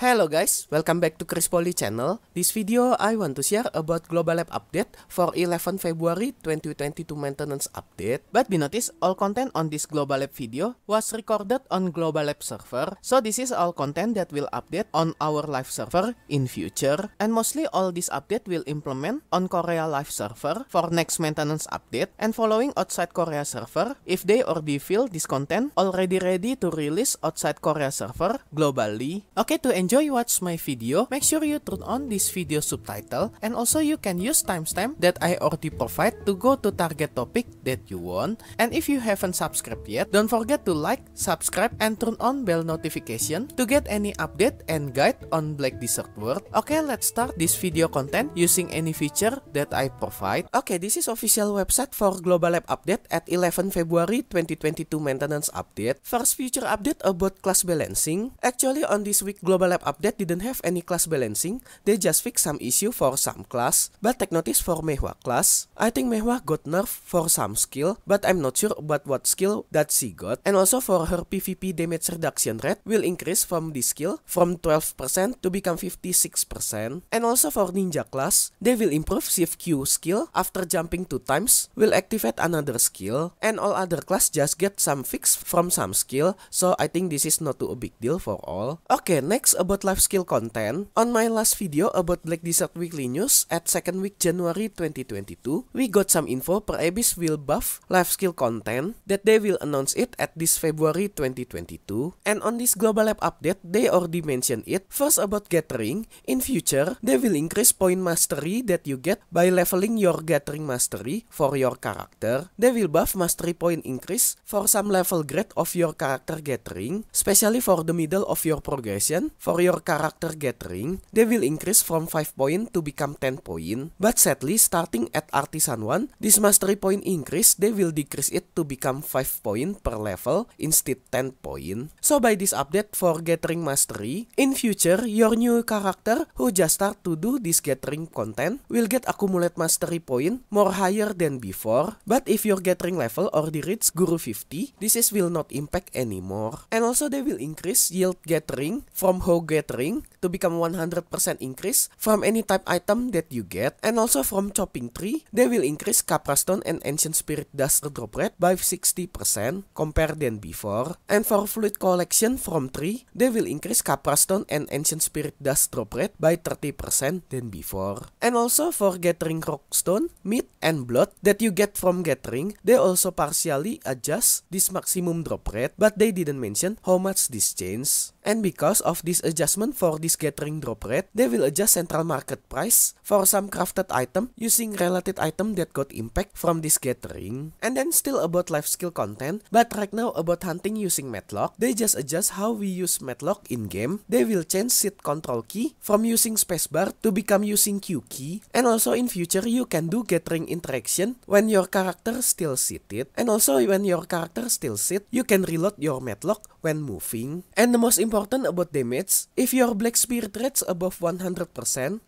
Hello guys, welcome back to Chris Poli Channel. This video I want to share about Global Lab update for 11 February 2022 maintenance update. But be noticed, all content on this Global Lab video was recorded on Global Lab server. So this is all content that will update on our live server in future. And mostly all this update will implement on Korea live server for next maintenance update and following outside Korea server if they or they feel this content already ready to release outside Korea server globally. Okay, to enjoy watch my video, make sure you turn on this video subtitle, and also you can use timestamp that I already provide to go to target topic that you want. And if you haven't subscribed yet, don't forget to like, subscribe, and turn on bell notification to get any update and guide on Black Desert World. Okay, let's start this video content using any feature that I provide. Okay, this is official website for Global Lab update at 11 February 2022 maintenance update. First feature update about class balancing. Actually on this week Global Lab update didn't have any class balancing. They just fixed some issue for some class. But take notice for Mewha class. I think Mewha got nerfed for some skill, but I'm not sure about what skill that she got. And also for her PvP damage reduction rate will increase from this skill from 12% to become 56%. And also for ninja class, they will improve shift Q skill after jumping 2 times will activate another skill. And all other class just get some fix from some skill. So I think this is not too a big deal for all. Okay, next about life skill content. On my last video about Black Desert Weekly News at 2nd week January 2022, we got some info per Abyss will buff life skill content that they will announce it at this February 2022. And on this Global Lab update, they already mentioned it. First about gathering, in future, they will increase point mastery that you get by leveling your gathering mastery for your character. They will buff mastery point increase for some level grade of your character gathering, especially for the middle of your progression. For your character gathering, they will increase from 5 point to become 10 point. But sadly, starting at Artisan 1, this mastery point increase, they will decrease it to become 5 point per level instead 10 point. So by this update for gathering mastery, in future, your new character who just start to do this gathering content will get accumulate mastery point more higher than before. But if your gathering level already reach Guru 50, this will not impact anymore. And also they will increase yield gathering from Ho gathering to become 100% increase from any type item that you get. And also from chopping tree, they will increase Capra Stone and Ancient Spirit Dust drop rate by 60% compared than before. And for fluid collection from tree, they will increase Capra Stone and Ancient Spirit Dust drop rate by 30% than before. And also for gathering rockstone, meat, and blood that you get from gathering, they also partially adjust this maximum drop rate, but they didn't mention how much this change. And because of this adjustment for this gathering drop rate, they will adjust central market price for some crafted item using related item that got impact from this gathering. And then still about life skill content, but right now about hunting using matlock, they just adjust how we use matlock in game. They will change shift control key from using spacebar to become using Q key. And also in future you can do gathering interaction when your character still seated. And also when your character still sit, you can reload your matlock when moving. And the most important about damage, if your black spirit rates above 100%,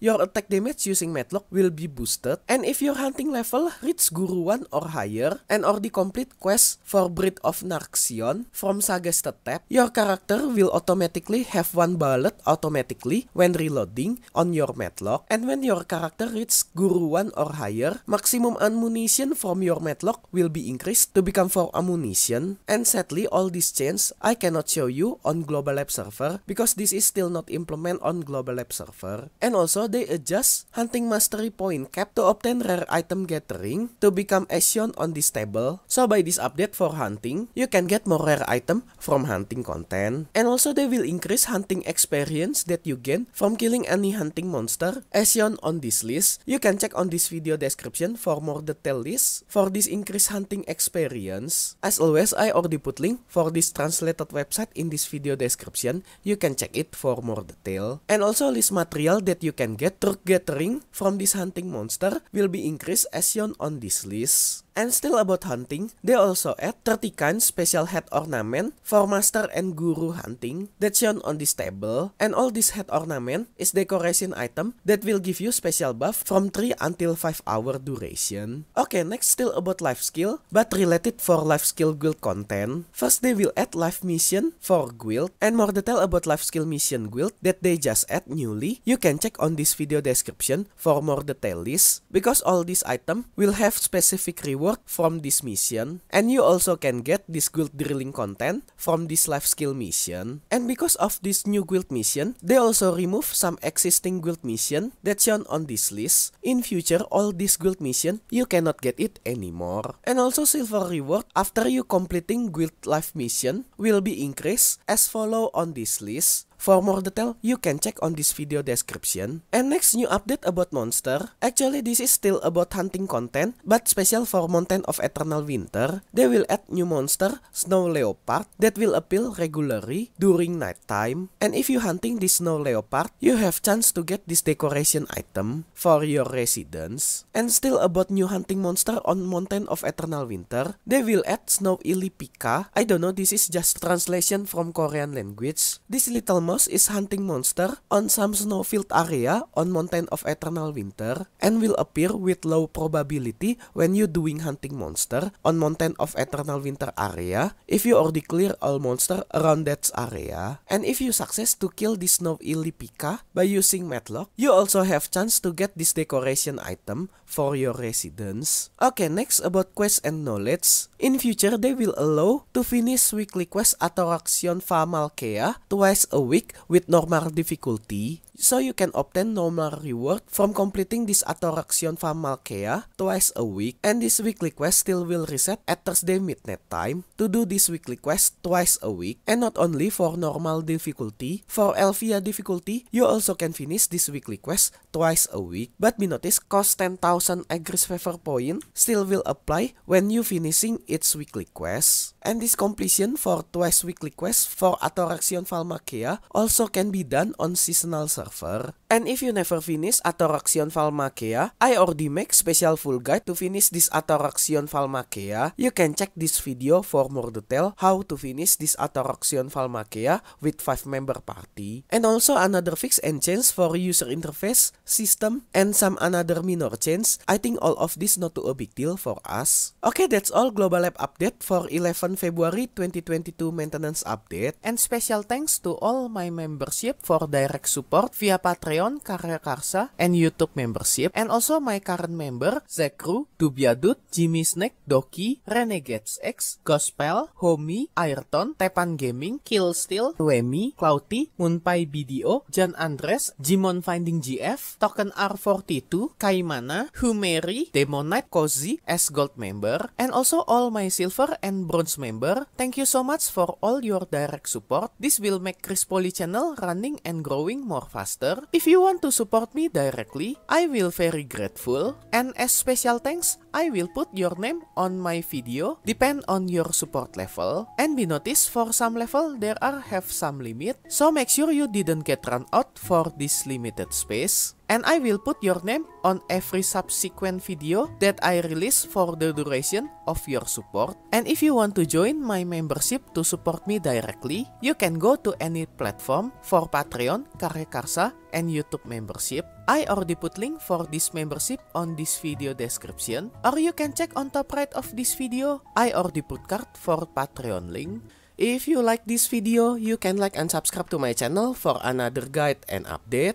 your attack damage using matlock will be boosted. And if your hunting level reaches Guru 1 or higher, and or the complete quest for Breed of Narcion from Saga Stat Tap, your character will automatically have 1 bullet automatically when reloading on your matlock. And when your character reaches Guru 1 or higher, maximum ammunition from your matlock will be increased to become 4 ammunition. And sadly, all these changes I cannot show you on Global Lab server because this is still not implemented on Global Lab server. And also they adjust hunting mastery point cap to obtain rare item gathering to become action on this table. So by this update for hunting, you can get more rare item from hunting content. And also they will increase hunting experience that you gain from killing any hunting monster as shown on this list. You can check on this video description for more detailed list for this increased hunting experience. As always, I already put link for this translated website in this video description. You can check it for more detail. And also list material that you can get through gathering from this hunting monster will be increased as shown on this list. And still about hunting, they also add 30 kinds special head ornament for master and guru hunting that's shown on this table, and all this head ornament is decoration item that will give you special buff from 3 until 5 hour duration. Okay, next still about life skill, but related for life skill guild content. First they will add life mission for guild, and more detail about life skill mission guild that they just add newly, you can check on this video description for more detail list, because all this item will have specific reward from this mission, and you also can get this guild drilling content from this life skill mission. And because of this new guild mission, they also remove some existing guild mission that's shown on this list. In future, all this guild mission you cannot get it anymore. And also silver reward after you completing guild life mission will be increased as follow on this list. For more detail, you can check on this video description. And next, new update about monster. Actually, this is still about hunting content, but special for Mountain of Eternal Winter. They will add new monster, Snow Leopard, that will appear regularly during nighttime. And if you hunting this Snow Leopard, you have chance to get this decoration item for your residence. And still about new hunting monster on Mountain of Eternal Winter, they will add Snow Ilipika. I don't know, this is just translation from Korean language. This little is hunting monster on some snowfield area on Mountain of Eternal Winter and will appear with low probability when you doing hunting monster on Mountain of Eternal Winter area if you already clear all monster around that area. And if you success to kill this Snow Ilipika by using Matlock, you also have chance to get this decoration item for your residence. Okay, next about quest and knowledge. In future, they will allow to finish weekly quest Atoraxxion Vahmalkea twice a week with normal difficulty, so you can obtain normal reward from completing this Atoraxxion Vahmalkea twice a week. And this weekly quest still will reset at Thursday midnight time to do this weekly quest twice a week. And not only for normal difficulty, for Elvia difficulty, you also can finish this weekly quest twice a week. But be noticed, cost 10,000 Aggris Fervor point still will apply when you finishing its weekly quest. And this completion for twice weekly quest for Atoraxxion Vahmalkea also can be done on seasonal server. And if you never finish Atoraxxion Vahmalkea, I already make special full guide to finish this Atoraxxion Vahmalkea. You can check this video for more detail how to finish this Atoraxxion Vahmalkea with 5-member party. And also another fix and change for user interface, system, and some another minor change. I think all of this not too a big deal for us. Okay, that's all Global Lab update for 11 February 2022 maintenance update. And special thanks to all my membership for direct support via Patreon, Karya Karsa, and YouTube membership, and also my current member, Zekru, DubyaDude, JimmySnakes, Doki, RenegadesX, Gospel, Homie, Aeyrton, Tepan Gaming, KiLLSTEAL, Wemi, Clouty, MoonpieBDO, Jan Andres, Jimon Finding GF, TokenR42, KAIMANA, Humeri, Demonyte, Cozy, as Gold member, and also all my Silver and Bronze member. Thank you so much for all your direct support. This will make Chris Poli Channel running and growing more faster. If you want to support me directly, I will very grateful. And as special thanks, I will put your name on my video, depend on your support level. And be noticed, for some level there are have some limit, so make sure you didn't get run out for this limited space. And I will put your name on every subsequent video that I release for the duration of your support. And if you want to join my membership to support me directly, you can go to any platform for Patreon, Karya Karsa, and YouTube membership. I already put link for this membership on this video description, or you can check on top right of this video. I already put card for Patreon link. If you like this video, you can like and subscribe to my channel for another guide and update.